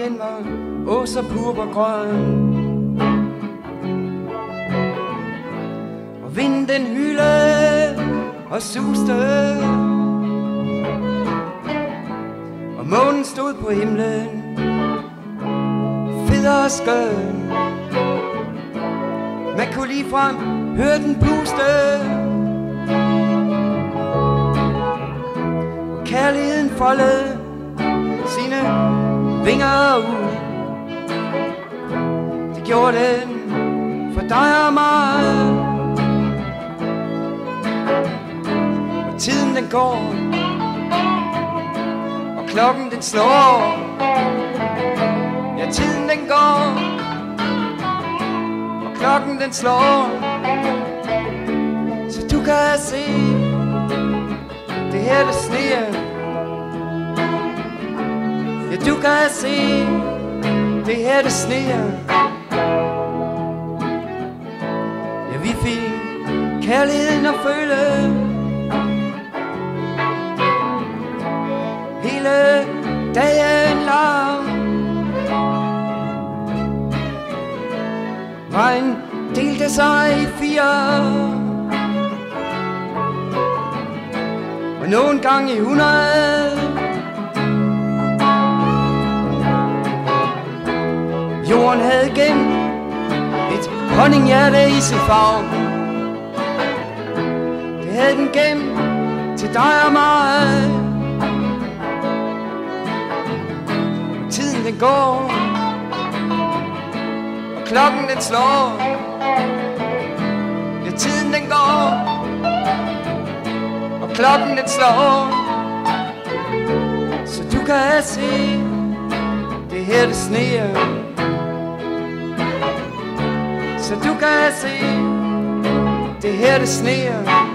genmad og så purpurgrøn. Og vinden hylede og suste, og månen stod på himlen, fed og skøn. Man kunne ligefrem høre den puste, og kærligheden foldede sine vinger ud. Det gjorde den for dig og mig. Og tiden den går, og klokken den slår. Ja, tiden den går, og klokken den slår. Så du kan se, det her det sneer. Ja, du kan se, det her det sneer. Ja, vi fik kærligheden at føle, hele dagen lang. Regn delte sig i fire, og nogen gang i 100. Jorden havde gemt et honninghjerte i sin favn. Det havde den gemt til dig og mig. Og tiden den går, og klokken den slår. Ja, tiden den går, og klokken den slår. Så du kan se, det her det sneer. Så du kan se, det her det sneer.